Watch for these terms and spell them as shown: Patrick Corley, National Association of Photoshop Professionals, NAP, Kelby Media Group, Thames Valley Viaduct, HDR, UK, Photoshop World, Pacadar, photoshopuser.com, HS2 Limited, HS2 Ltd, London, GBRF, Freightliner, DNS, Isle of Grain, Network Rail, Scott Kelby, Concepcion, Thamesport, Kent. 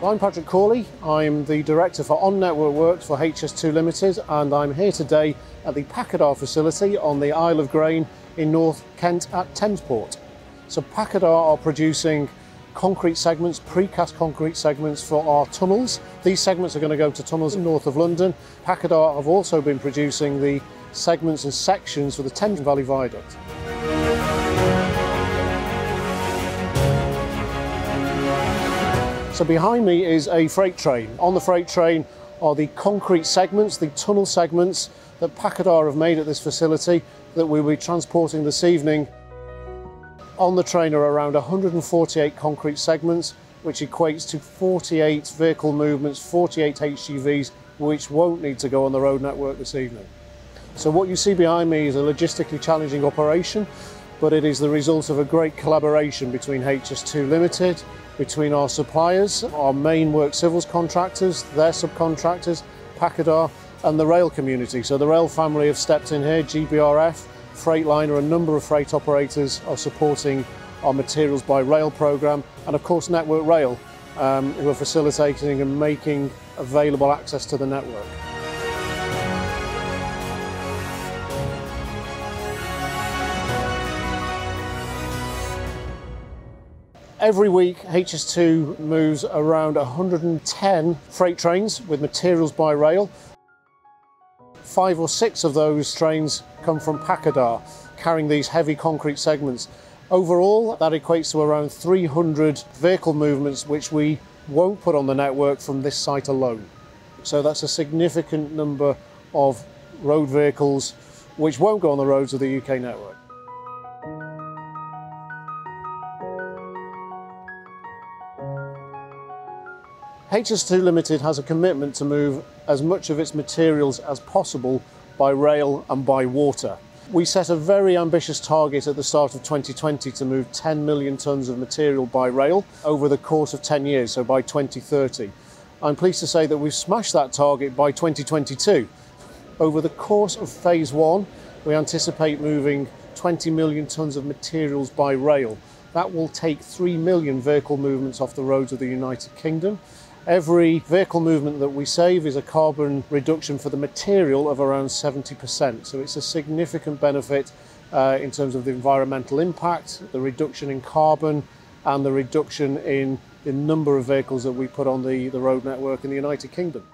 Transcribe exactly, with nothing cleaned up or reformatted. I'm Patrick Corley. I'm the Director for On-Network Works for H S two Limited, and I'm here today at the Pacadar facility on the Isle of Grain in North Kent at Thamesport. So Pacadar are producing concrete segments, precast concrete segments for our tunnels. These segments are going to go to tunnels north of London. Pacadar have also been producing the segments and sections for the Thames Valley Viaduct. So behind me is a freight train. On the freight train are the concrete segments, the tunnel segments that Pacadar have made at this facility that we'll be transporting this evening. On the train are around one hundred forty-eight concrete segments, which equates to forty-eight vehicle movements, forty-eight H G Vs, which won't need to go on the road network this evening. So what you see behind me is a logistically challenging operation, but it is the result of a great collaboration between H S two Limited, between our suppliers, our main work civils contractors, their subcontractors, Pacadar, and the rail community. So the rail family have stepped in here. G B R F, Freightliner, a number of freight operators are supporting our materials by rail programme, and of course Network Rail, um, who are facilitating and making available access to the network. Every week, H S two moves around one hundred ten freight trains with materials by rail. Five or six of those trains come from Pacadar, carrying these heavy concrete segments. Overall, that equates to around three hundred vehicle movements, which we won't put on the network from this site alone. So that's a significant number of road vehicles which won't go on the roads of the U K network. H S two Limited has a commitment to move as much of its materials as possible by rail and by water. We set a very ambitious target at the start of twenty twenty to move ten million tonnes of material by rail over the course of ten years, so by twenty thirty. I'm pleased to say that we've smashed that target by twenty twenty-two. Over the course of phase one, we anticipate moving twenty million tonnes of materials by rail. That will take three million vehicle movements off the roads of the United Kingdom. Every vehicle movement that we save is a carbon reduction for the material of around seventy percent. So it's a significant benefit uh, in terms of the environmental impact, the reduction in carbon, and the reduction in the number of vehicles that we put on the, the road network in the United Kingdom.